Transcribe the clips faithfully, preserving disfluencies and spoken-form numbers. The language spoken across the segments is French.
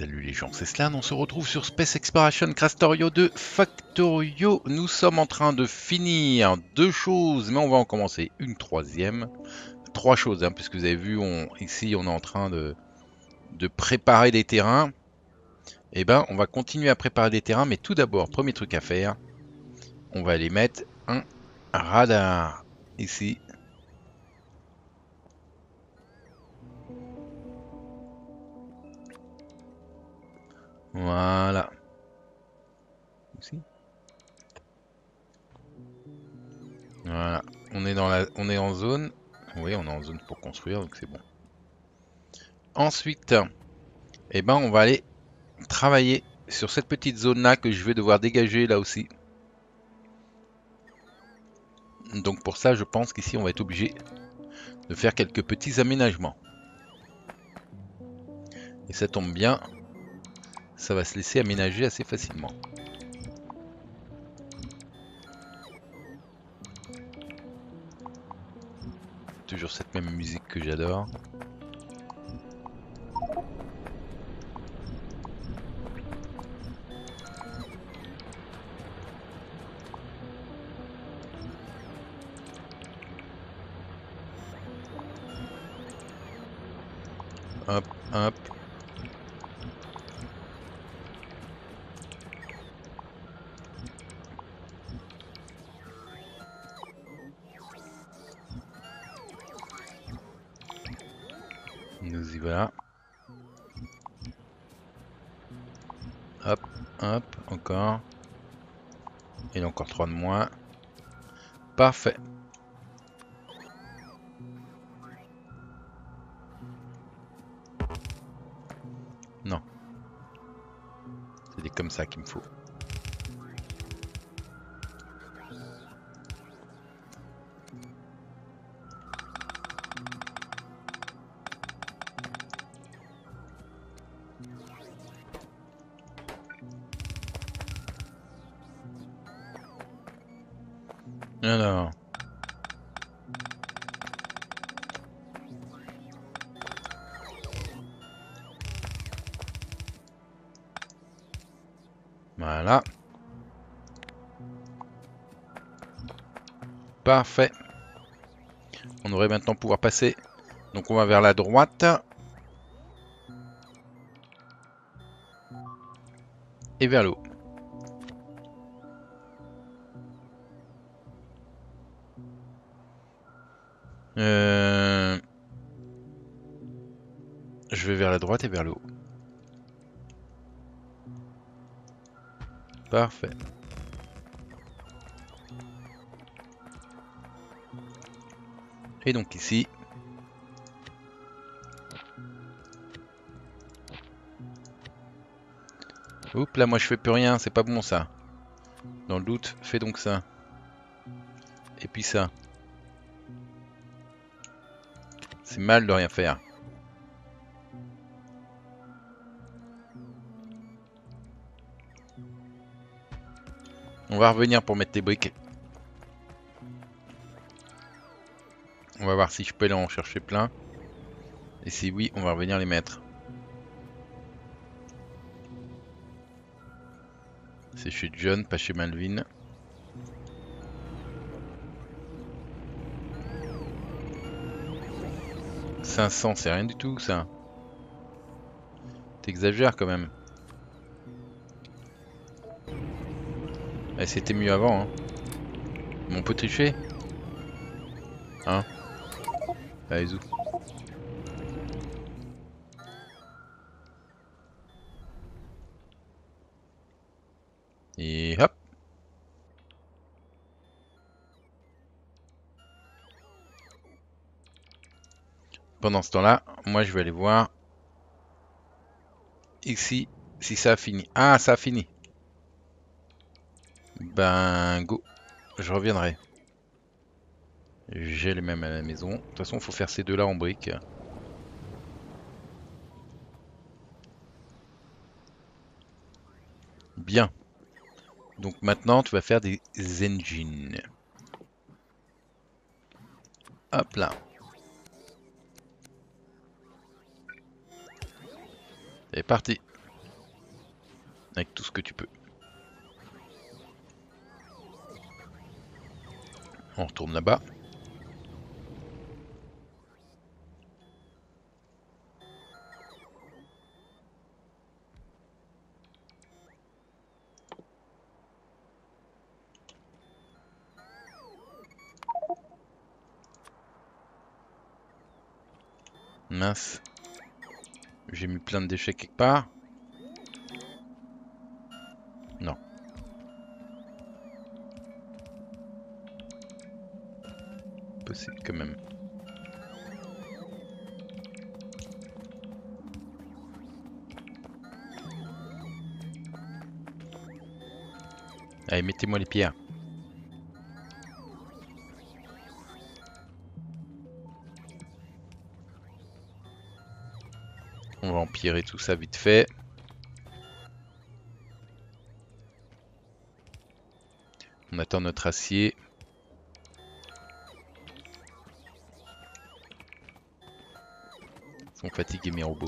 Salut les gens, c'est Slan, on se retrouve sur Space Exploration Krastorio deux Factorio. Nous sommes en train de finir deux choses, mais on va en commencer une troisième. Trois choses, hein, puisque vous avez vu, on, ici on est en train de, de préparer des terrains. Et ben, on va continuer à préparer des terrains, mais tout d'abord, premier truc à faire, on va aller mettre un radar ici. Voilà. Voilà. On est dans la, on est en zone. Oui, on est en zone pour construire, donc c'est bon. Ensuite, eh ben, on va aller travailler sur cette petite zone-là que je vais devoir dégager là aussi. Donc pour ça, je pense qu'ici, on va être obligé de faire quelques petits aménagements. Et ça tombe bien. Ça va se laisser aménager assez facilement. Toujours cette même musique que j'adore. Hop, hop. Nous y voilà. Hop, hop, encore. Il y a encore trois de moins. Parfait. Non. C'est des comme ça qu'il me faut. Alors, voilà, parfait. On devrait maintenant pouvoir passer. Donc on va vers la droite et vers le haut. Euh... Je vais vers la droite et vers le haut. Parfait. Et donc ici... Oups, là moi je fais plus rien, c'est pas bon ça. Dans le doute, fais donc ça. Et puis ça. C'est mal de rien faire. On va revenir pour mettre tes briques. On va voir si je peux aller en chercher plein. Et si oui, on va revenir les mettre. C'est chez John, pas chez Malvin. cinq cents, c'est rien du tout ça. T'exagères quand même. Eh, c'était mieux avant. Hein. Mais on peut tricher. Hein? Allez, zou. Et hop. Pendant ce temps-là, moi je vais aller voir ici si ça a fini. Ah, ça a fini. Ben go, je reviendrai. J'ai les mêmes à la maison. De toute façon, il faut faire ces deux-là en briques. Bien. Donc maintenant, tu vas faire des engines. Hop là. C'est parti. avec tout ce que tu peux. On retourne là-bas. Mince. J'ai mis plein de déchets quelque part. Non. Possible quand même. Allez, mettez-moi les pierres. On va empirer tout ça vite fait. On attend notre acier. Ils sont fatigués mes robots.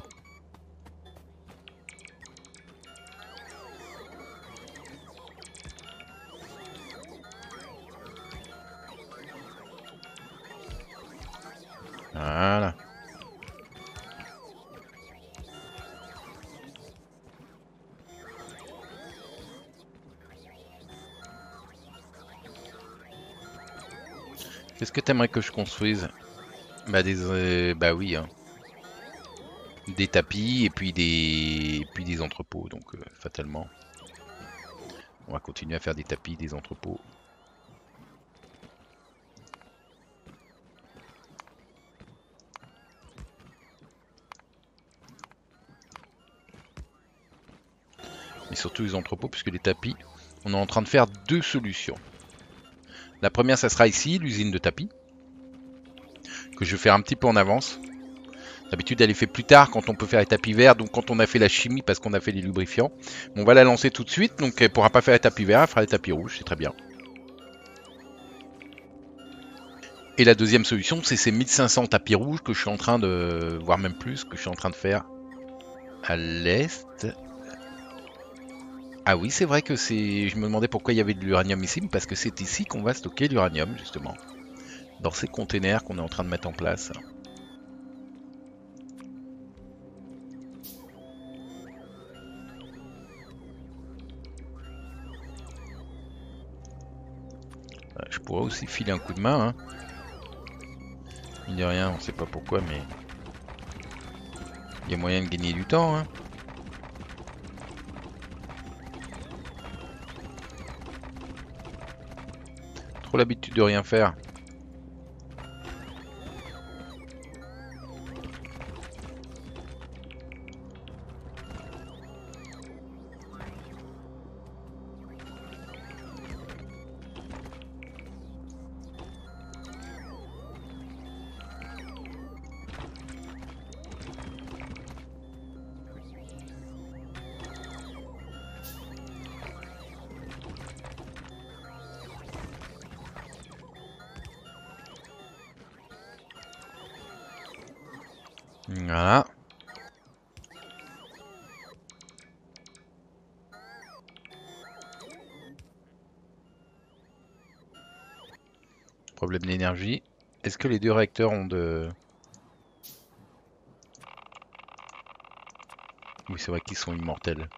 Voilà. Qu'est-ce que t'aimerais que je construise? Bah des, euh, bah oui, hein. Des tapis et puis des, et puis des entrepôts. Donc euh, fatalement, on va continuer à faire des tapis, des entrepôts. Mais surtout les entrepôts, puisque les tapis, on est en train de faire deux solutions. La première, ça sera ici, l'usine de tapis, que je vais faire un petit peu en avance. D'habitude, elle est faite plus tard quand on peut faire les tapis verts, donc quand on a fait la chimie parce qu'on a fait les lubrifiants. On va la lancer tout de suite, donc elle ne pourra pas faire les tapis verts, elle fera les tapis rouges, c'est très bien. Et la deuxième solution, c'est ces mille cinq cents tapis rouges que je suis en train de, voire même plus, que je suis en train de faire à l'est. Ah oui, c'est vrai que c'est... Je me demandais pourquoi il y avait de l'uranium ici, parce que c'est ici qu'on va stocker l'uranium, justement. Dans ces containers qu'on est en train de mettre en place. Je pourrais aussi filer un coup de main. Hein. Il n'y a rien, on ne sait pas pourquoi, mais... Il y a moyen de gagner du temps, hein. L'habitude de rien faire. Voilà. Problème d'énergie. Est-ce que les deux réacteurs ont de... Oui, c'est vrai qu'ils sont immortels.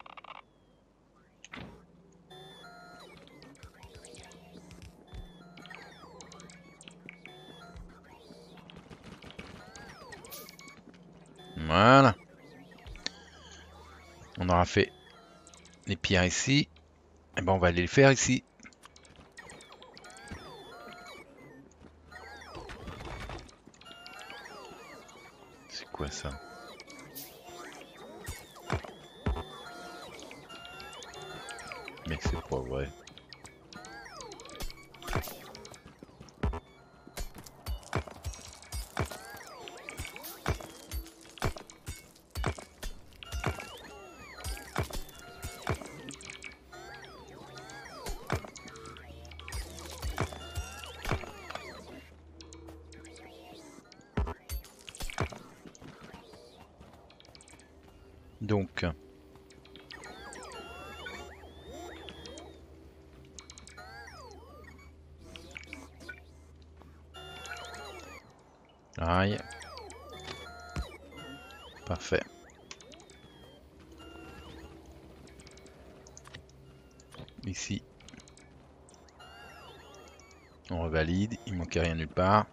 Voilà. On aura fait les pierres ici. Et ben on va aller les faire ici. C'est quoi ça? Mais c'est pas vrai. Donc, Aïe. Parfait. Ici. On revalide. Il manquait rien nulle part.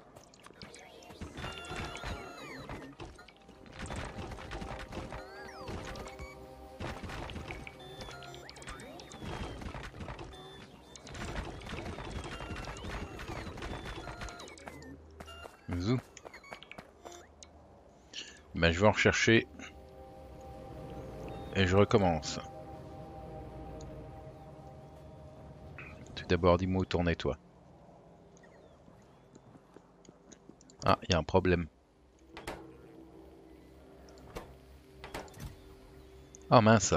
Ben, je vais en rechercher et je recommence. Tout d'abord, dis-moi où tourner, toi. Ah, il y a un problème. Ah mince.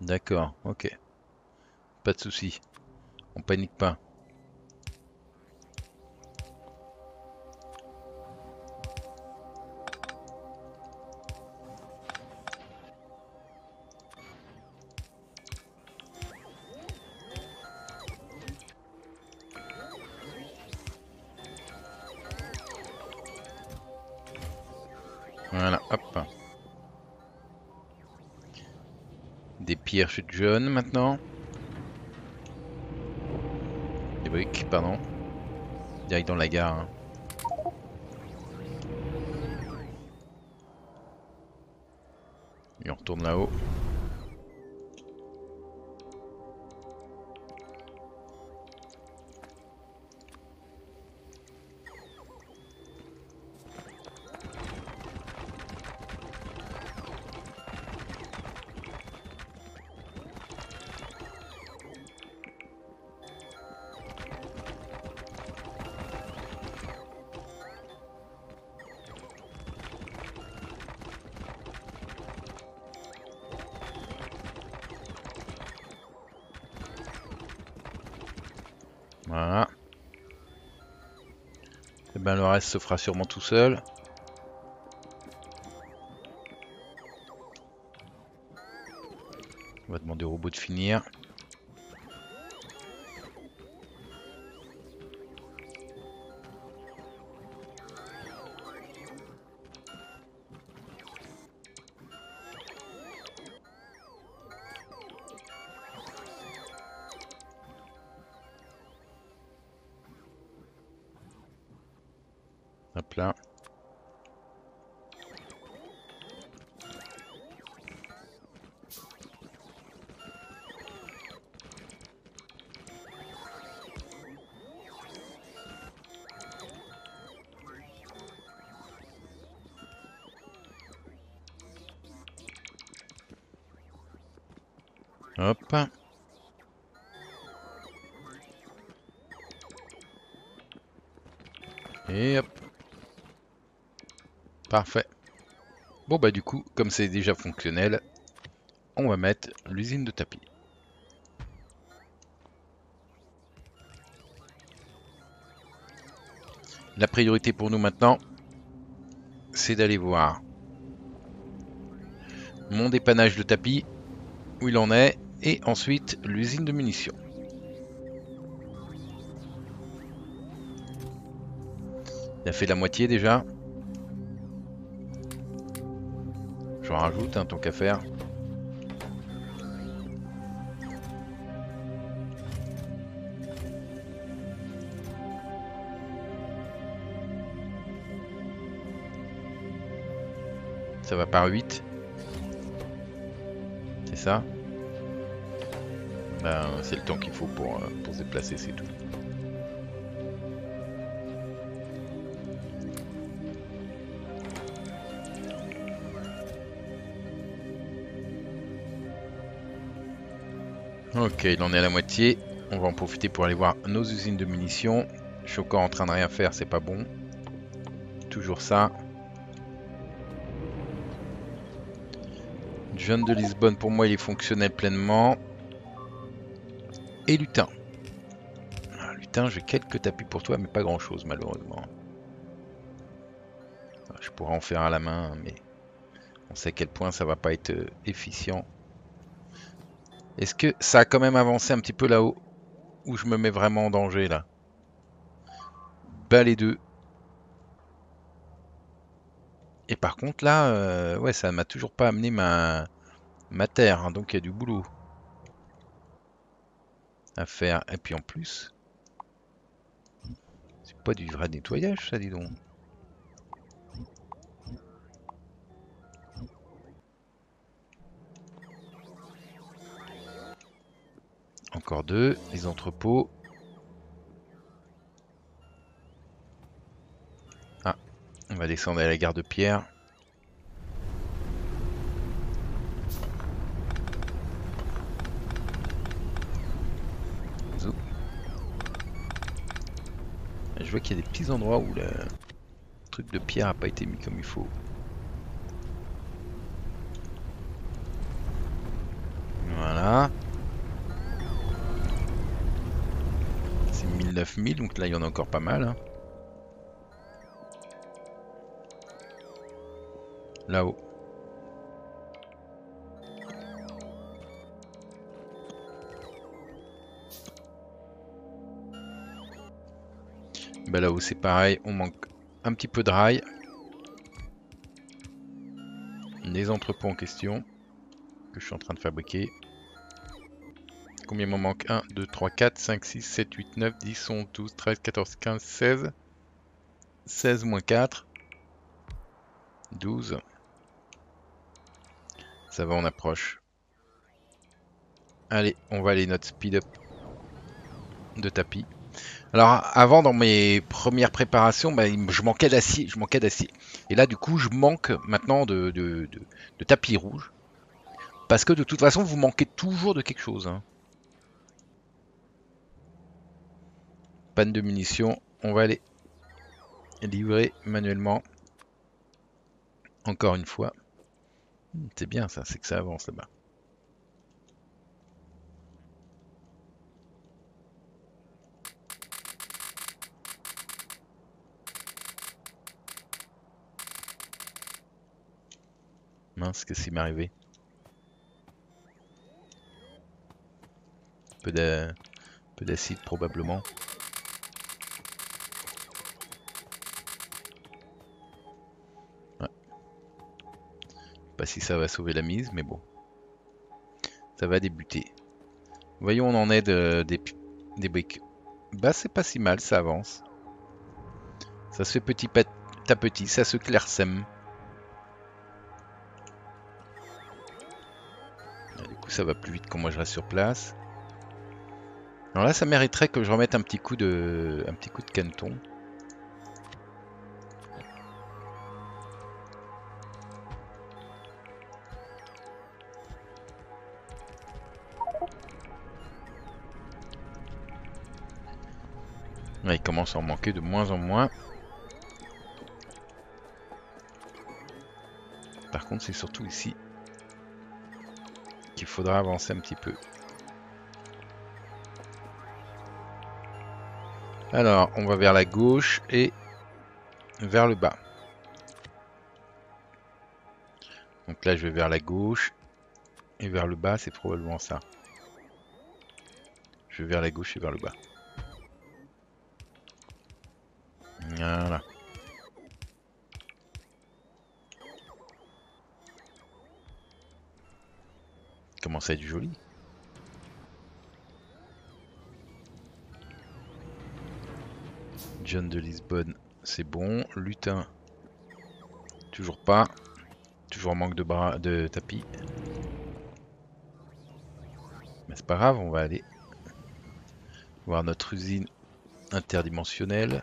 D'accord, ok. Pas de souci. On panique pas. Voilà, hop. Des pierres chez John maintenant. Des briques, pardon. Direct dans la gare. Hein. Et on retourne là-haut. Voilà. Et ben le reste se fera sûrement tout seul. On va demander au robot de finir. Hop là. Hop. Et hop. Parfait. Bon bah du coup, comme c'est déjà fonctionnel, on va mettre l'usine de tapis. La priorité pour nous maintenant, c'est d'aller voir mon dépannage de tapis, où il en est, et ensuite l'usine de munitions. Il a fait la moitié déjà. J'en rajoute, hein, tant qu'à faire. Ça va par huit. C'est ça? Ben, c'est le temps qu'il faut pour, euh, pour se déplacer, c'est tout. Ok, il en est à la moitié. On va en profiter pour aller voir nos usines de munitions. Choco en train de rien faire, c'est pas bon. Toujours ça. John de Lisbonne, pour moi, il est fonctionnel pleinement. Et Lutin. Ah, Lutin, j'ai quelques tapis pour toi, mais pas grand-chose, malheureusement. Je pourrais en faire à la main, mais on sait à quel point ça va pas être efficient. Est-ce que ça a quand même avancé un petit peu là-haut où je me mets vraiment en danger là? bats les deux. Et par contre là, euh, ouais, ça m'a toujours pas amené ma, ma terre, hein, donc il y a du boulot à faire. Et puis en plus, c'est pas du vrai nettoyage ça, dis donc. Encore deux, les entrepôts. Ah, on va descendre à la gare de Pierre. Zou. Je vois qu'il y a des petits endroits où le truc de pierre n'a pas été mis comme il faut. Voilà. mille neuf cents, donc là il y en a encore pas mal. Hein. Là-haut. Bah là-haut c'est pareil, on manque un petit peu de rail. Les entrepôts en question que je suis en train de fabriquer. Combien m'en manque? Un, deux, trois, quatre, cinq, six, sept, huit, neuf, dix, onze, douze, treize, quatorze, quinze, seize. seize moins quatre, douze. Ça va, on approche. Allez, on va aller notre speed up de tapis. Alors avant, dans mes premières préparations, bah, je manquais d'acier, je manquais d'acier. Et là du coup, je manque maintenant de, de, de, de tapis rouge. Parce que de toute façon, vous manquez toujours de quelque chose. Hein. Panne de munitions, on va aller livrer manuellement. Encore une fois. C'est bien ça, c'est que ça avance là-bas. Mince, qu'est-ce qui m'est arrivé? Un peu d'acide probablement. Ouais. Pas si ça va sauver la mise, mais bon. Ça va débuter. Voyons, on en est de, des, des briques. Bah c'est pas si mal, ça avance. Ça se fait petit à petit, ça se clairsème. Et du coup ça va plus vite quand moi je reste sur place. Alors là, ça mériterait que je remette un petit coup de, un petit coup de caneton. Là, il commence à en manquer de moins en moins. Par contre, c'est surtout ici qu'il faudra avancer un petit peu. Alors, on va vers la gauche et vers le bas. Donc là, je vais vers la gauche et vers le bas, c'est probablement ça. Je vais vers la gauche et vers le bas. Voilà. Comment ça, du joli? John de Lisbonne, c'est bon. Lutin, toujours pas. Toujours manque de bras, de tapis. Mais c'est pas grave, on va aller voir notre usine interdimensionnelle.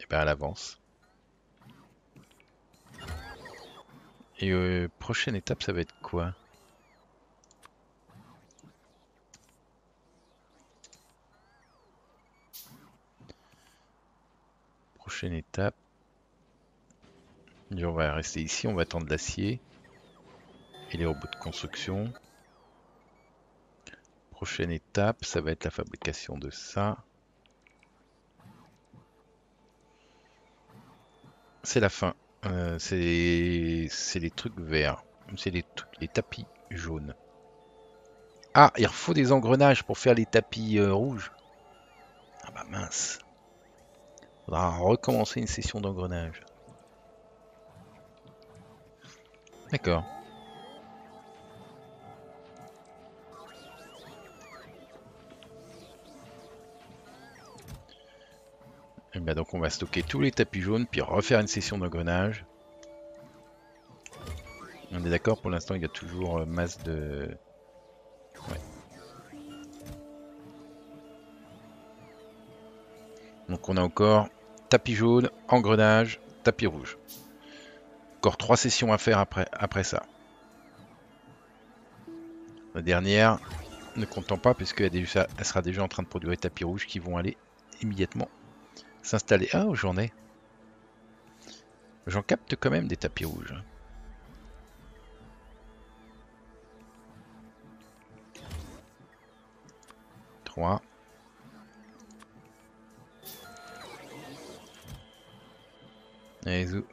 Et ben, elle avance. Et euh, prochaine étape, ça va être quoi ? Prochaine étape, on va rester ici, on va attendre l'acier et les robots de construction. Prochaine étape, ça va être la fabrication de ça. C'est la fin, euh, c'est les trucs verts, c'est les, les tapis jaunes. Ah, il faut des engrenages pour faire les tapis euh, rouges. Ah bah mince. Faudra recommencer une session d'engrenage. D'accord. Et bien donc on va stocker tous les tapis jaunes, puis refaire une session d'engrenage. On est d'accord, pour l'instant il y a toujours masse de... Ouais. Donc on a encore tapis jaune, engrenage, tapis rouge. Encore trois sessions à faire après, après ça. La dernière, ne comptons pas, puisqu'elle sera déjà en train de produire les tapis rouges qui vont aller immédiatement s'installer. Ah, j'en ai. J'en capte quand même des tapis rouges. trois. Allez, zou.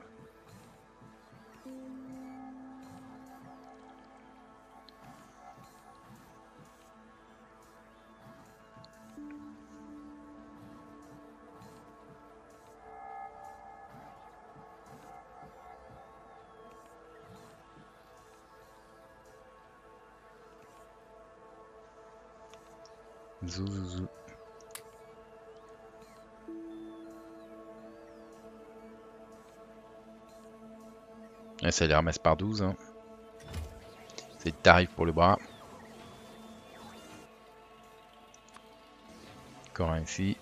Zou, zou, zou. Et ça les ramasse par douze. Hein. C'est le tarif pour le bras. Encore un ici.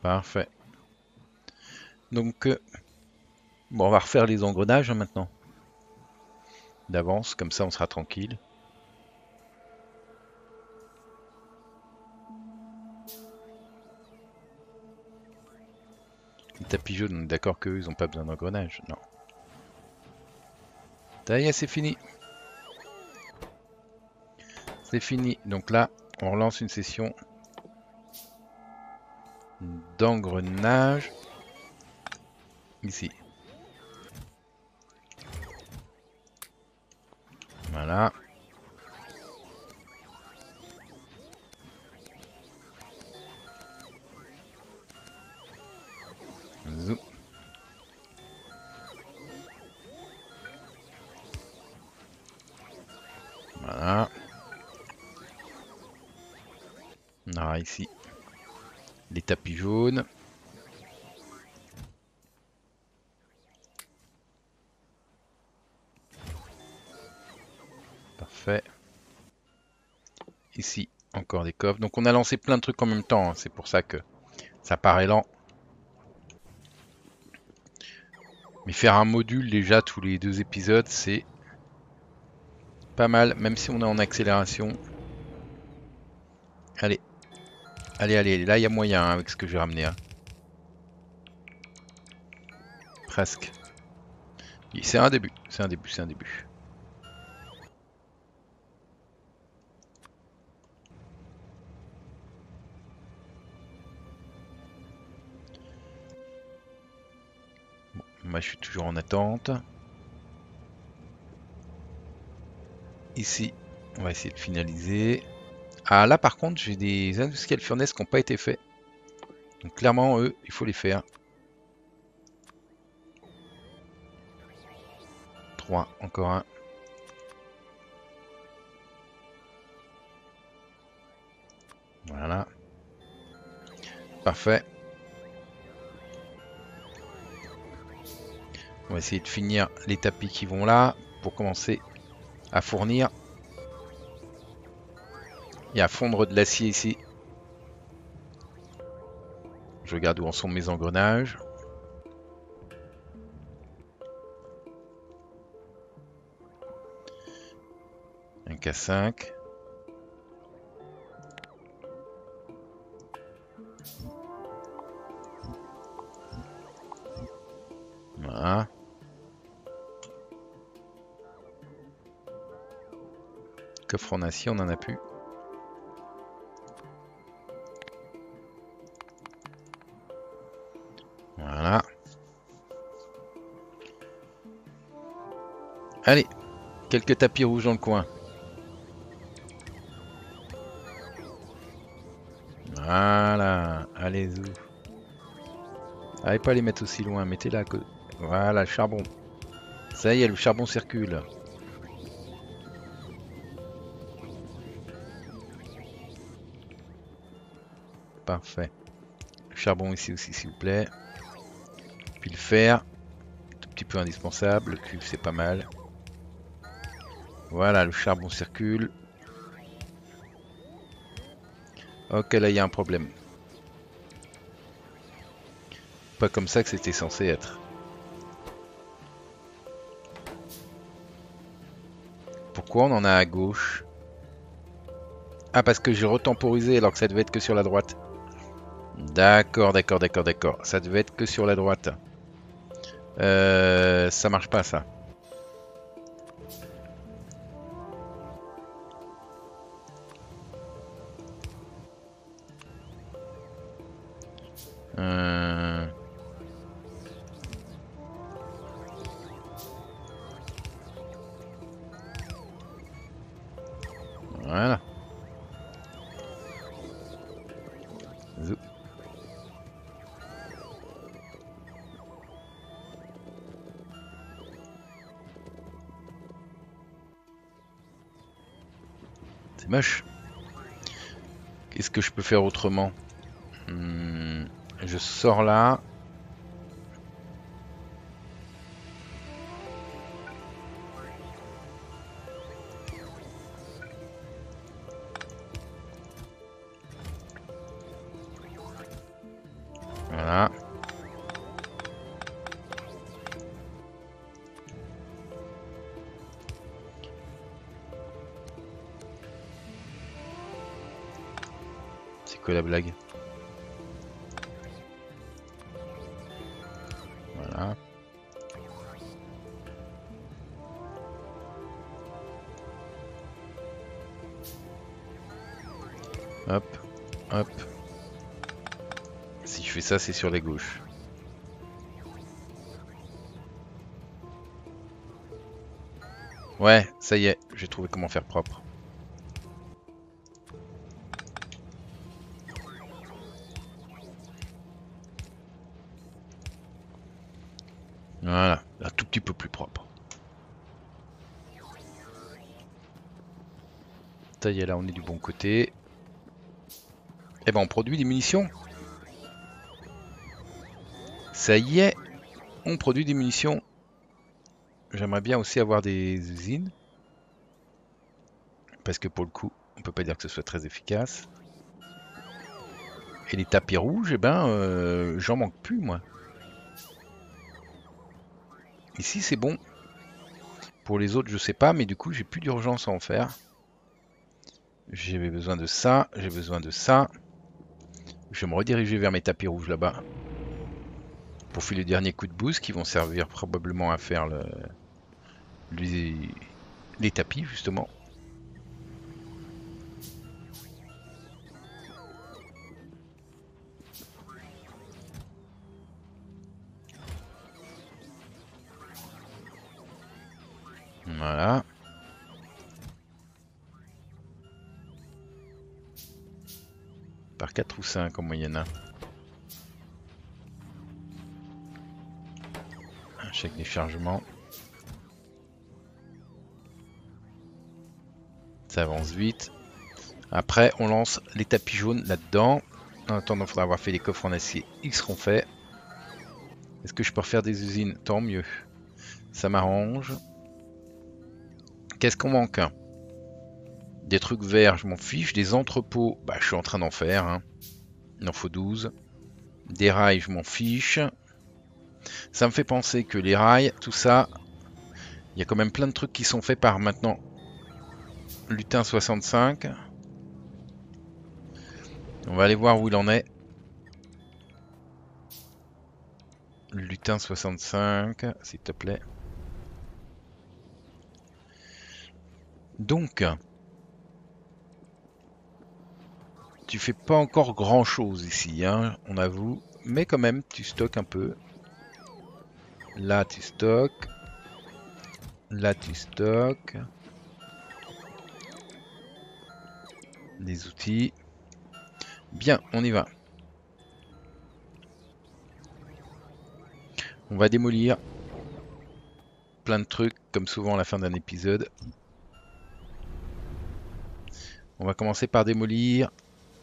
Parfait. Donc, euh, bon, on va refaire les engrenages hein, maintenant. D'avance, comme ça on sera tranquille. Les tapis jaunes, on est d'accord qu'eux, ils n'ont pas besoin d'engrenages. Non. Ça y est, c'est fini. C'est fini. Donc là, on relance une session d'engrenage ici. Voilà. Zou. Voilà. Ah, ici. Les tapis jaunes. Parfait. Ici, encore des coffres. Donc on a lancé plein de trucs en même temps. Hein. C'est pour ça que ça paraît lent. Mais faire un module déjà tous les deux épisodes, c'est pas mal. Même si on est en accélération. Allez. Allez, allez, là il y a moyen hein, avec ce que j'ai ramené. Hein. Presque. C'est un début, c'est un début, c'est un début. Bon, moi je suis toujours en attente. Ici, on va essayer de finaliser. Ah là par contre j'ai des industrial furnaces qui n'ont pas été faits. Donc clairement eux il faut les faire. trois, encore un. Voilà. Parfait. On va essayer de finir les tapis qui vont là pour commencer à fournir. Il y a fondre de l'acier ici. Je regarde où en sont mes engrenages. un K cinq. Voilà. Coffre en acier, on en a plus. Voilà. Allez, quelques tapis rouges dans le coin. Voilà, allez-y. Allez pas les mettre aussi loin, mettez-la. Que... Voilà, le charbon. Ça y est, le charbon circule. Parfait. Le charbon ici aussi, s'il vous plaît. Puis le fer, tout petit peu indispensable. Le cuivre, c'est pas mal. Voilà, le charbon circule. Ok, là il y a un problème. Pas comme ça que c'était censé être. Pourquoi on en a à gauche? Ah, parce que j'ai retemporisé alors que ça devait être que sur la droite. D'accord, d'accord, d'accord, d'accord. Ça devait être que sur la droite. Euh, ça marche pas ça. Euh... Voilà. Zou. C'est moche. Qu'est-ce que je peux faire autrement? hmm. Je sors là. Voilà. C'est quoi la blague? Hop, hop. Si je fais ça, c'est sur les gauches. Ouais, ça y est, j'ai trouvé comment faire propre. Voilà, un tout petit peu plus propre. Ça y est, là on est du bon côté. Eh ben on produit des munitions. Ça y est, on produit des munitions. J'aimerais bien aussi avoir des usines. Parce que pour le coup, on peut pas dire que ce soit très efficace. Et les tapis rouges, eh ben euh, j'en manque plus moi. Ici c'est bon. Pour les autres je sais pas, mais du coup j'ai plus d'urgence à en faire. J'ai besoin de ça, j'ai besoin de ça. Je vais me rediriger vers mes tapis rouges là-bas. Pour filer le dernier coup de boost qui vont servir probablement à faire le, les, les tapis justement. Voilà. Par quatre ou cinq en moyenne. Un chèque déchargement. Ça avance vite. Après, on lance les tapis jaunes là-dedans. En attendant, il faudra avoir fait les coffres en acier. Ils seront faits. Est-ce que je peux refaire des usines? Tant mieux. Ça m'arrange. Qu'est-ce qu'on manque? Des trucs verts, je m'en fiche. Des entrepôts, bah, je suis en train d'en faire. Hein. Il en faut douze. Des rails, je m'en fiche. Ça me fait penser que les rails, tout ça, il y a quand même plein de trucs qui sont faits par maintenant Lutin soixante-cinq. On va aller voir où il en est. Lutin soixante-cinq, s'il te plaît. Donc... tu fais pas encore grand chose ici, hein, on avoue, mais quand même tu stockes un peu. Là tu stockes. Là tu stockes. Les outils. Bien, on y va. On va démolir plein de trucs, comme souvent à la fin d'un épisode. On va commencer par démolir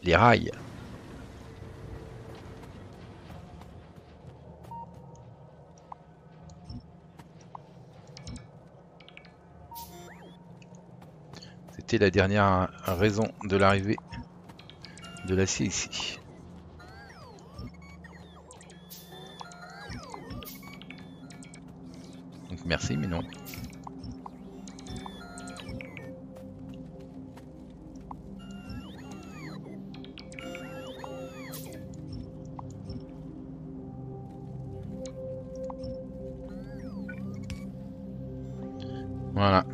les rails. C'était la dernière raison de l'arrivée de l'acier ici. Donc merci, mais non. Voilà.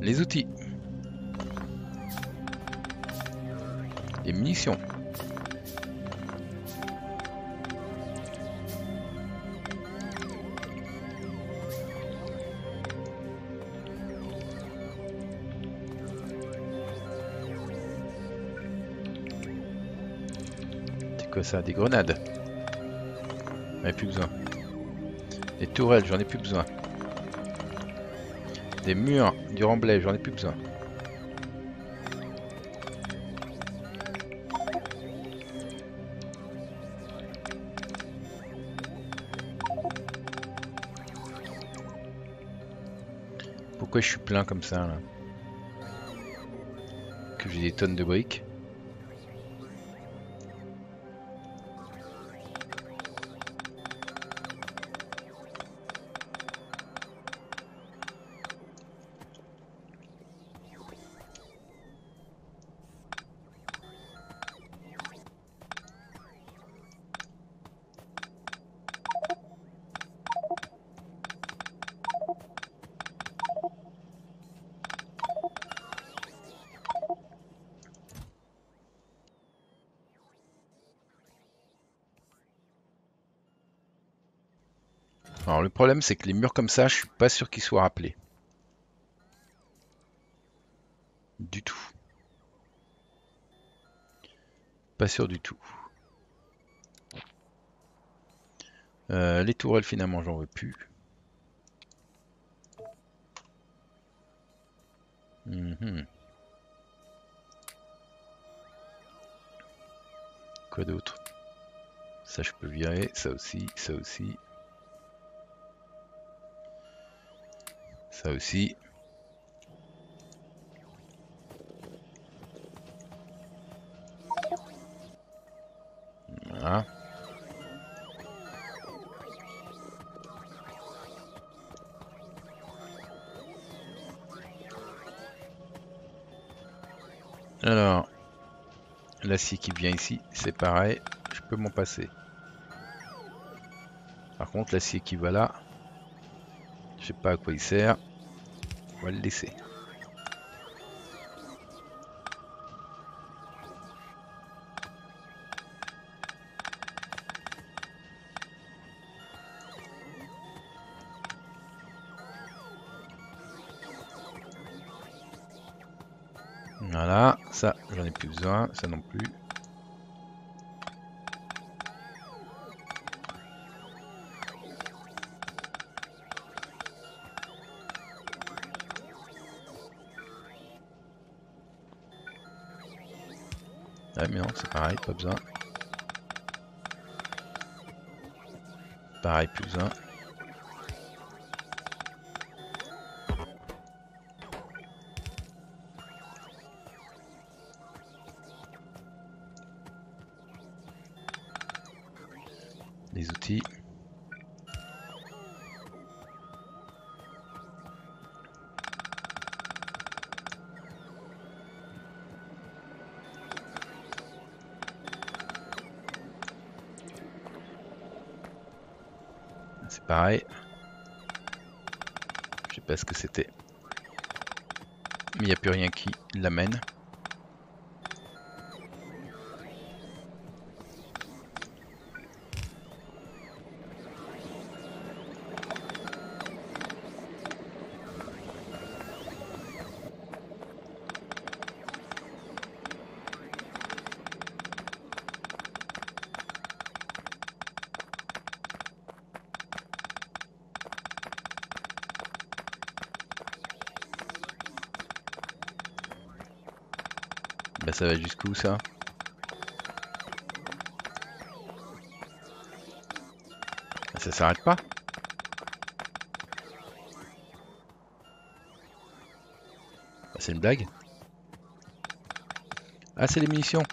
Les outils. Les munitions. C'est quoi ça? Des grenades? J'en ai plus besoin. Des tourelles, j'en ai plus besoin. Des murs, du remblai, j'en ai plus besoin. Pourquoi je suis plein comme ça là? Que j'ai des tonnes de briques. Alors le problème c'est que les murs comme ça, je suis pas sûr qu'ils soient rappelés. Du tout. Pas sûr du tout. Euh, les tourelles finalement j'en veux plus. Mmh. Quoi d'autre? Ça je peux virer, ça aussi, ça aussi. Ça aussi. Voilà. Alors, l'acier qui vient ici, c'est pareil, je peux m'en passer. Par contre, l'acier qui va là, je sais pas à quoi il sert. On va le laisser. Voilà, ça j'en ai plus besoin, ça non plus. Ah mais non, c'est pareil, pas besoin. Pareil, plus besoin. Les outils. Pareil, je sais pas ce que c'était, mais il n'y a plus rien qui l'amène. Bah ça va jusqu'où ça? Ça s'arrête pas? Bah, c'est une blague? Ah c'est les munitions!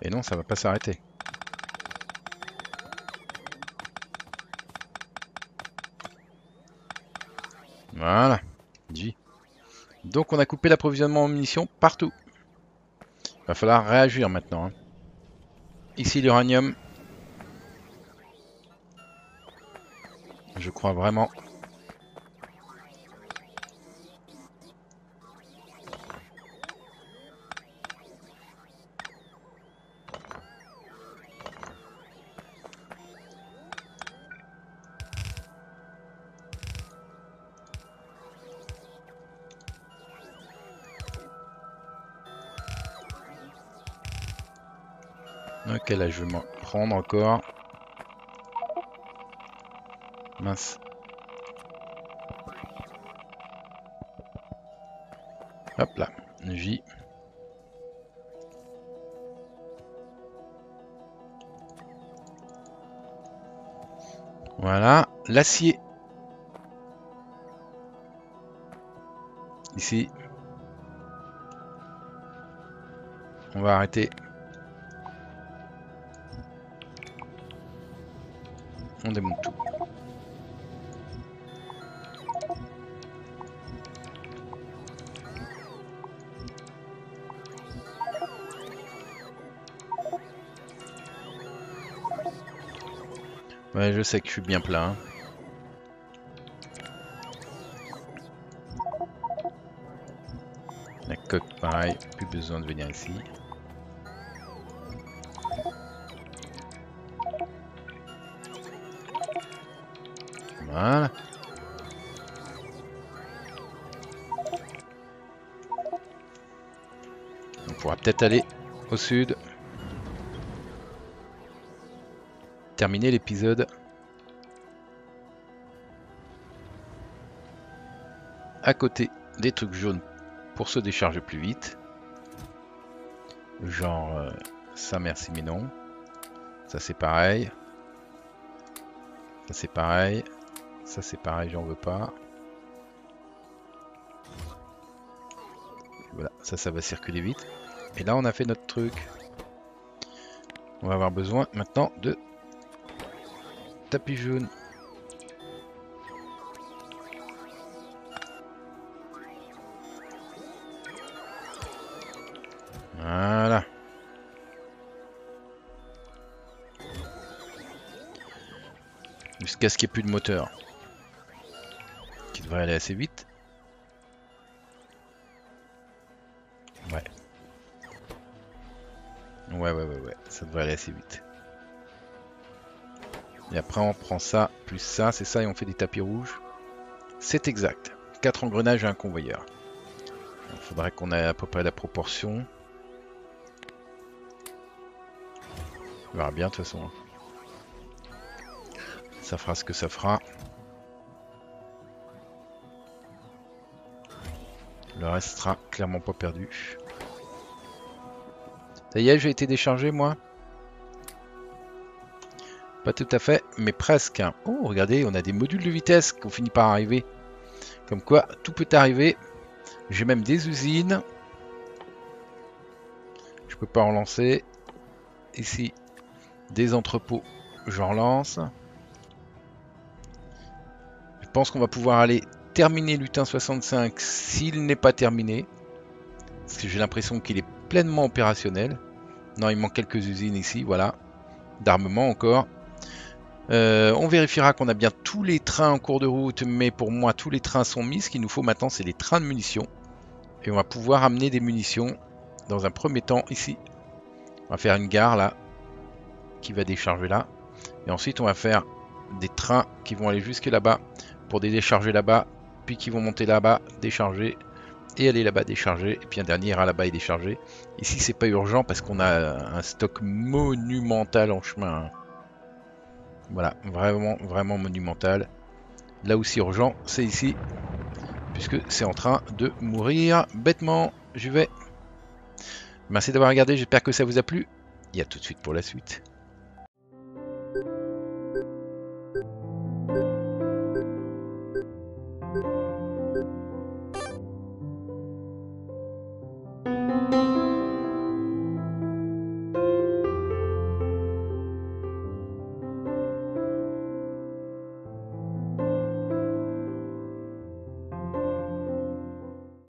Et non ça va pas s'arrêter. Voilà, J. Donc on a coupé l'approvisionnement en munitions partout. Va falloir réagir maintenant. Hein. Ici l'uranium. Je crois vraiment. Ok, là je vais m'en prendre encore. Mince. Hop là, J. Voilà, l'acier. Ici. On va arrêter. On démonte tout. Ouais, je sais que je suis bien plein. Hein. La coque, pareil, plus besoin de venir ici. Voilà. On pourra peut-être aller au sud. Terminer l'épisode. À côté des trucs jaunes pour se décharger plus vite. Genre euh, ça merci mais non. Ça c'est pareil. Ça c'est pareil. Ça c'est pareil, j'en veux pas. Voilà, ça, ça va circuler vite. Et là, on a fait notre truc. On va avoir besoin maintenant de tapis jaune. Voilà. Jusqu'à ce qu'il n'y ait plus de moteur. On va aller assez vite. Ouais. Ouais, ouais, ouais, ouais. Ça devrait aller assez vite. Et après, on prend ça, plus ça, c'est ça, et on fait des tapis rouges. C'est exact. quatre engrenages et un convoyeur. Il faudrait qu'on ait à peu près la proportion. On verra bien, de toute façon. Ça fera ce que ça fera. Le reste sera clairement pas perdu. Ça y est, j'ai été déchargé moi. Pas tout à fait, mais presque. Oh, regardez, on a des modules de vitesse qu'on finit par arriver. Comme quoi, tout peut arriver. J'ai même des usines. Je peux pas relancer. Ici, des entrepôts. J'en relance. Je pense qu'on va pouvoir aller... terminer Lutin soixante-cinq s'il n'est pas terminé, parce que j'ai l'impression qu'il est pleinement opérationnel. Non, il manque quelques usines ici, voilà, d'armement encore. Euh, on vérifiera qu'on a bien tous les trains en cours de route, mais pour moi tous les trains sont mis. Ce qu'il nous faut maintenant c'est les trains de munitions, et on va pouvoir amener des munitions dans un premier temps ici. On va faire une gare là, qui va décharger là, et ensuite on va faire des trains qui vont aller jusque là-bas, pour des décharger là-bas, puis qui vont monter là-bas, décharger, et aller là-bas décharger, et puis un dernier ira là-bas et décharger. Ici c'est pas urgent parce qu'on a un stock monumental en chemin. Voilà, vraiment, vraiment monumental. Là où c'est urgent, c'est ici. puisque c'est en train de mourir bêtement. Je vais. Merci d'avoir regardé, j'espère que ça vous a plu. Et à tout de suite pour la suite.